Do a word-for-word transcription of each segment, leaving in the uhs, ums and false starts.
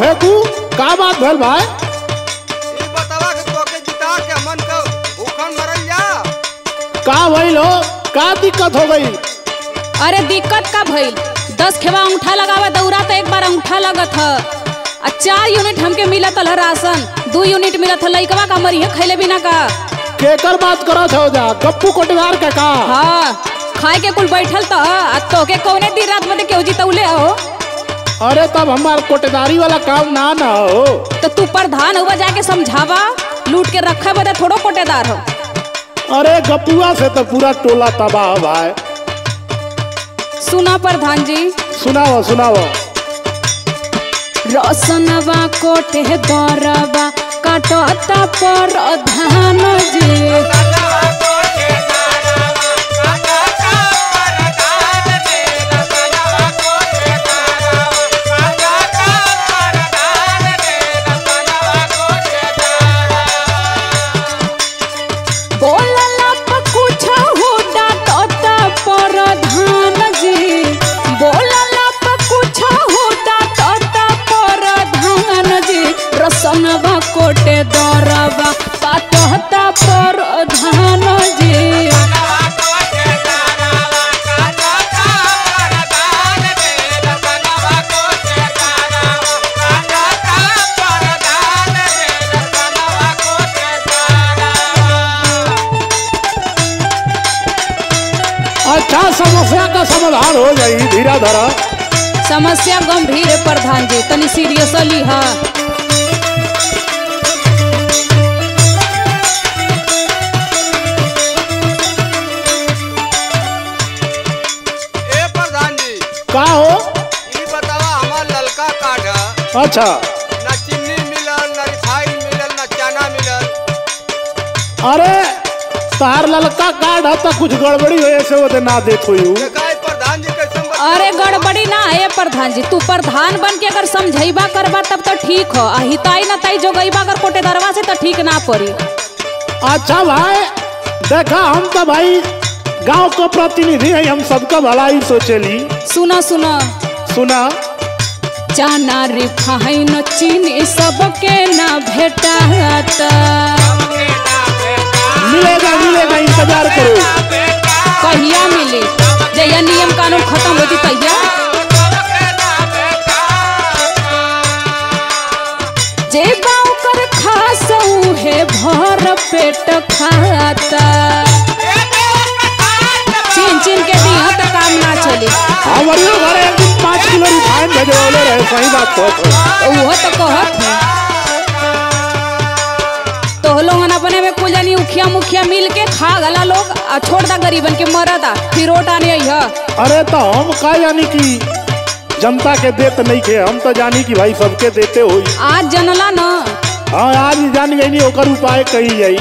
फेंकू का बात भल भाई बतावा के तोके जिता के मन का भूखन मरल जा का भइल हो का दिक्कत हो गई। अरे दिक्कत का भइल दस खेवा अंगूठा लगावा दौरा तो एक बार अंगूठा लगत ह आ चार यूनिट हमके मिलत हल राशन दो यूनिट मिलत हल लइकवा का मरिए खइले बिना का केकर बात करत हो जा गप्पू कोटवार का का हां खाए के कुल बैठल त आ तोके कोने दिन रात में केउ जीतौले हो। अरे तब हमार कोटदारी वाला काम ना ना हो तो तू प्रधान हुआ जाके समझावा लूट के रखा बता थोड़ो कोटेदार हो। अरे गप्पुआ से तो पूरा टोला तबाह भाई। सुना प्रधान जी सुनाओ सुनाओ रोशनवा कोटेदारवा काटता प्रधान जी समस्या का समाधान हो जाए धीरा धरा समस्या गंभीर प्रधान जी तनी सीरियसली हा ए प्रधान जी का हो ई बतावा हमार ललका काढ़ा अच्छा ना चीनी मिलल ना रिफाइन मिलल ना चना मिलल। अरे तार ललका कार्ड तो कुछ गड़बड़ी हो ऐसे वो ना देखो यू प्रधान जी कैसे। अरे गड़बड़ी ना है प्रधान जी तू प्रधान बन के अगर समझाइबा करबा तब तो ठीक हो आ हिताई ना ताई जोगइबा अगर कोटे दरवा से तो ठीक ना पड़ी। अच्छा भाई देखा हम तो भाई गांव को प्रतिनिधि है हम सबका भला ही सोचेली। सुना सुना सुना चना रिफाइन चीनी सबके ना भेटाता मिलेगा मिलेगा इंतजार करो कहिया मिले जया नियम कानून खत्म हो जी तहिया जे बाऊ कर खासऊ है भर पेट खाता चीन चीन के दिया तो काम ना चले हमारे घर एक दिन पाँच किलो रिफाइन भेजवाले रहे सही बात कहत हो वो तो कहत है लोगन अपने में कुल जानी उखिया मुखिया मिल के खा गला लोग छोड़ता गरीबन के मरदा फिर ओटाने अइहा। अरे तो हम का यानी कि जनता के देत नहीं के हम तो जानी कि भाई सबके देते होई आज जनला ना हां आज जान गई नहीं ओकर उपाय कही जाई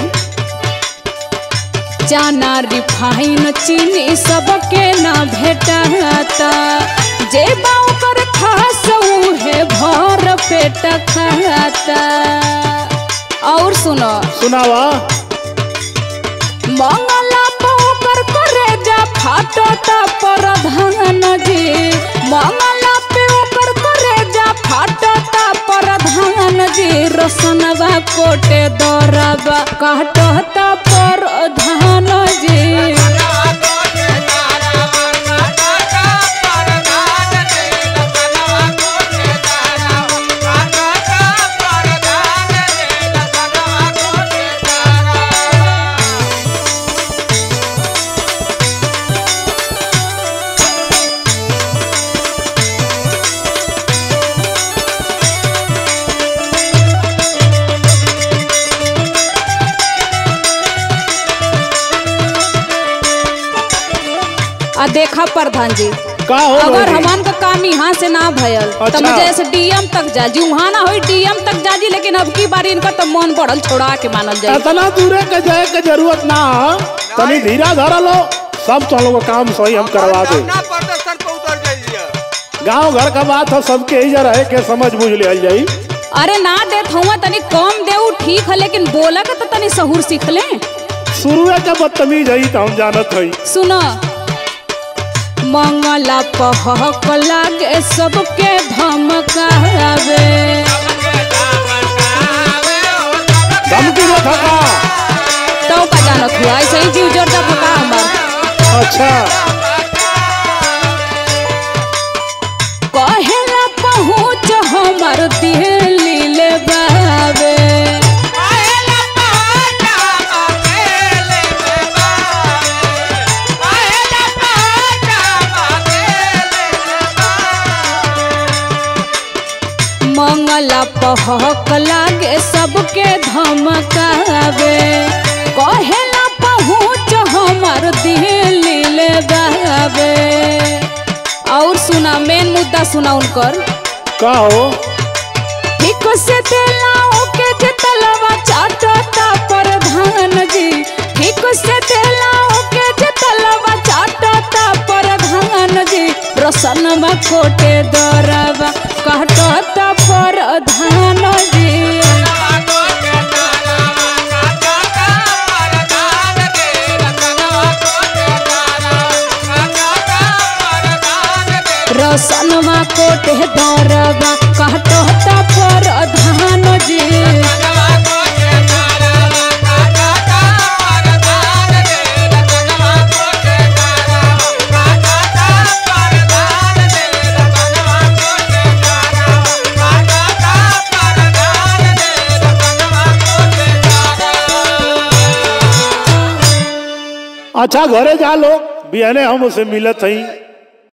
चना रिफाइन चीनी सबके ना भेटाता जे बाऊ कर खासौ है भर पेट खाता। और सुनो सुनावा मंगला पर करे जा फाटता प्रधान जी मंगला पर करे जा फाटता प्रधान जी रोशनवा कोटे दौरावा काटता प्रधान जी देखा प्रधान जी का हो अगर हमान का काम यहाँ से ना भयल अच्छा। तो मुझे ऐसे डीएम तक जा जी वहाँ ना हो डीएम तक जा जी लेकिन अब की बार इनका तो मन बढ़ल छोड़ा के मानल जाए इतना दूर के जाए के जरूरत ना तनी धीरा धरा लो सब तो लोग काम सही हम करवा दे गांव घर का बात हो सबके ही जरा है के समझ बुझ ले जाई। अरे ना देत हुआ तनी कम देऊ ठीक है लेकिन बोला के तो तनी सहूर सीख ले शुरू के बदतमीज है तो हम जानत हई। सुनो मंगला पहक लागे सबके धमकावे धमकी मत हका तो बजाना खुआ ऐसे ही जीव जोर दब का हमर अच्छा कहला पहुँच हमर दिल्ली ले बावे मंगला पहक लागे सबके धमकावे कहला पहुँच हमार दिल्ली ले गावे। और सुना मेन मुद्दा सुना उनकर का हो ठीक से दिलाओ के जितलवा चाटता प्रधान जी ठीक से दिलाओ के जितलवा चाटता प्रधान जी प्रसन्न में खोटे दौरावा कहता प्रधान जी रसनवा कोटे दौरवा कहता प्रधान जी अच्छा घरे जा लोग बिहाने हम उसे मिलत हई।